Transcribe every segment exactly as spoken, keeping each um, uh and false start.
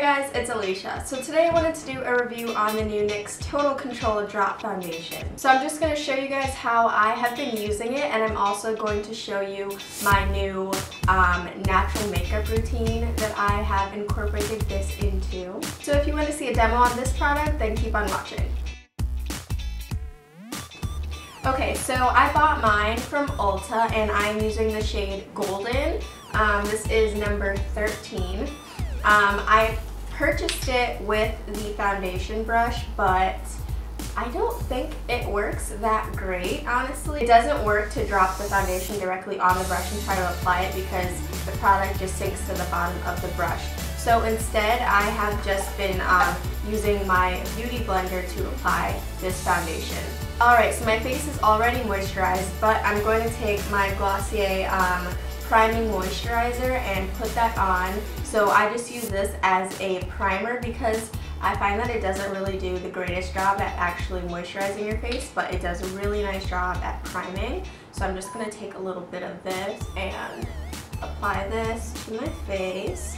Hey guys, it's Alicia. So today I wanted to do a review on the new NYX Total Control Drop Foundation. So I'm just going to show you guys how I have been using it, and I'm also going to show you my new um, natural makeup routine that I have incorporated this into. So if you want to see a demo on this product, then keep on watching. Okay, so I bought mine from Ulta and I'm using the shade Golden. Um, this is number thirteen. Um, I purchased it with the foundation brush, but I don't think it works that great, honestly. It doesn't work to drop the foundation directly on the brush and try to apply it because the product just sinks to the bottom of the brush. So instead, I have just been um, using my beauty blender to apply this foundation. Alright, so my face is already moisturized, but I'm going to take my Glossier um, priming moisturizer and put that on. So I just use this as a primer because I find that it doesn't really do the greatest job at actually moisturizing your face, but it does a really nice job at priming. So I'm just going to take a little bit of this and apply this to my face.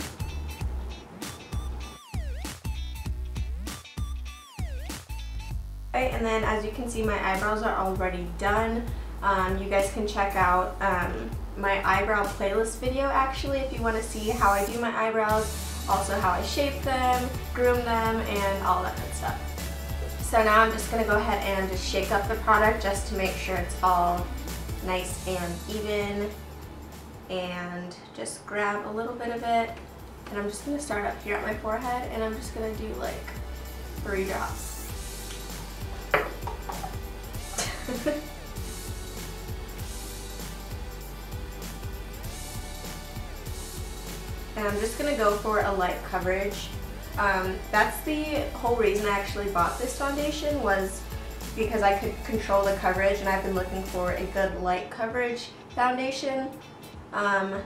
Alright, and then as you can see, my eyebrows are already done. Um, you guys can check out um, my eyebrow playlist video actually if you want to see how I do my eyebrows, also how I shape them, groom them, and all that good stuff. So now I'm just going to go ahead and just shake up the product just to make sure it's all nice and even, and just grab a little bit of it, and I'm just going to start up here at my forehead and I'm just going to do like three drops. And I'm just going to go for a light coverage. Um, that's the whole reason I actually bought this foundation, was because I could control the coverage, and I've been looking for a good light coverage foundation. Um,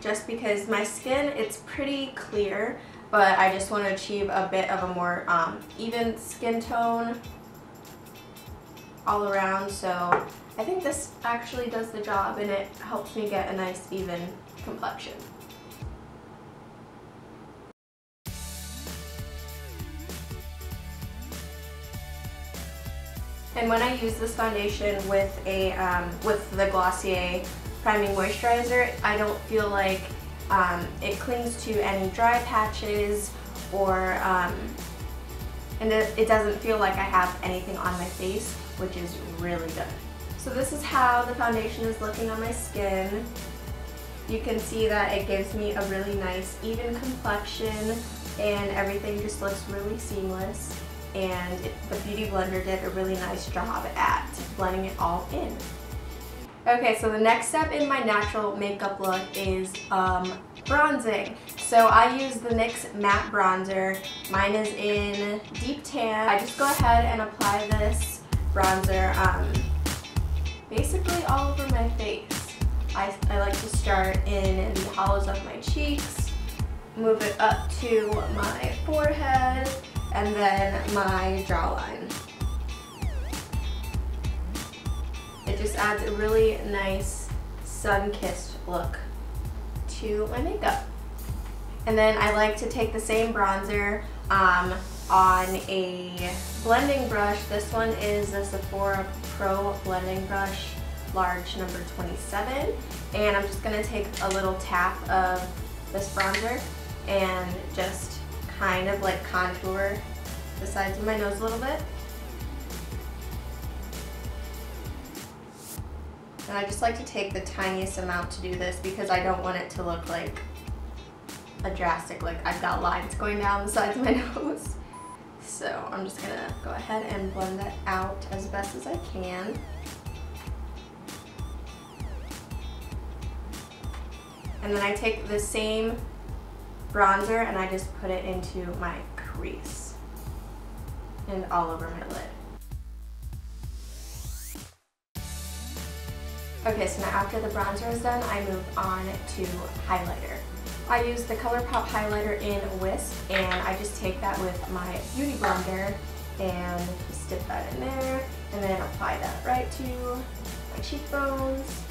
just because my skin, it's pretty clear, but I just want to achieve a bit of a more um, even skin tone all around. So I think this actually does the job, and it helps me get a nice even complexion. And when I use this foundation with a um, with the Glossier priming moisturizer, I don't feel like um, it clings to any dry patches, or um, and it, it doesn't feel like I have anything on my face, which is really good. So this is how the foundation is looking on my skin. You can see that it gives me a really nice even complexion, and everything just looks really seamless. And it, the Beauty Blender did a really nice job at blending it all in. Okay, so the next step in my natural makeup look is um, bronzing. So I use the NYX Matte Bronzer. Mine is in Deep Tan. I just go ahead and apply this bronzer um, basically all over my face. I, I like to start in the hollows of my cheeks, move it up to my forehead, and then my jawline. It just adds a really nice sun-kissed look to my makeup. And then I like to take the same bronzer um, on a blending brush. This one is the Sephora Pro Blending Brush, large number twenty-seven. And I'm just gonna take a little tap of this bronzer and just kind of like contour the sides of my nose a little bit. And I just like to take the tiniest amount to do this because I don't want it to look like a drastic, like I've got lines going down the sides of my nose. So I'm just gonna go ahead and blend that out as best as I can. And then I take the same bronzer and I just put it into my crease and all over my lid. Okay, so now after the bronzer is done, I move on to highlighter. I use the ColourPop highlighter in Wisp, and I just take that with my beauty blender and just dip that in there, and then apply that right to my cheekbones,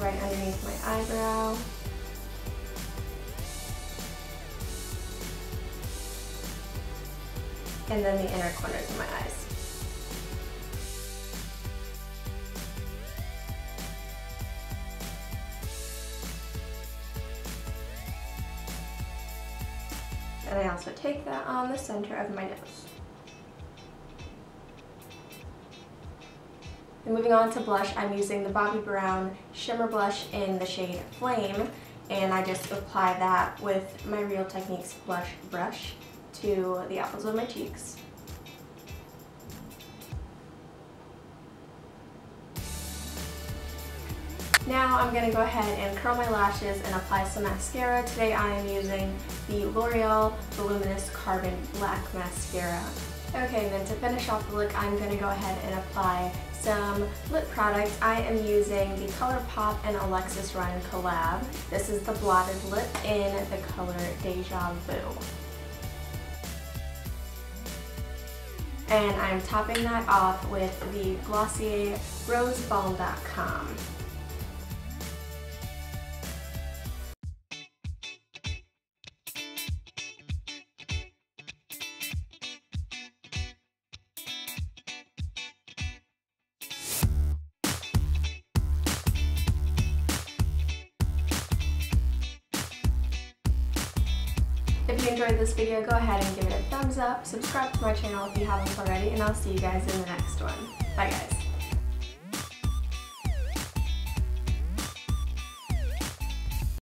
right underneath my eyebrow. and then the inner corners of my eyes. And I also take that on the center of my nose. And moving on to blush, I'm using the Bobbi Brown Shimmer Blush in the shade Flame, and I just apply that with my Real Techniques blush brush to the apples of my cheeks. Now I'm going to go ahead and curl my lashes and apply some mascara. Today I am using the L'Oreal Voluminous Carbon Black Mascara. Okay, and then to finish off the look, I'm going to go ahead and apply some lip product. I am using the ColourPop and Alexis Ryan collab. This is the Blotted Lip in the color Deja Vu. And I'm topping that off with the Glossier Balm Dot Com. If you enjoyed this video, go ahead and give it a thumbs up, subscribe to my channel if you haven't already, and I'll see you guys in the next one. Bye guys.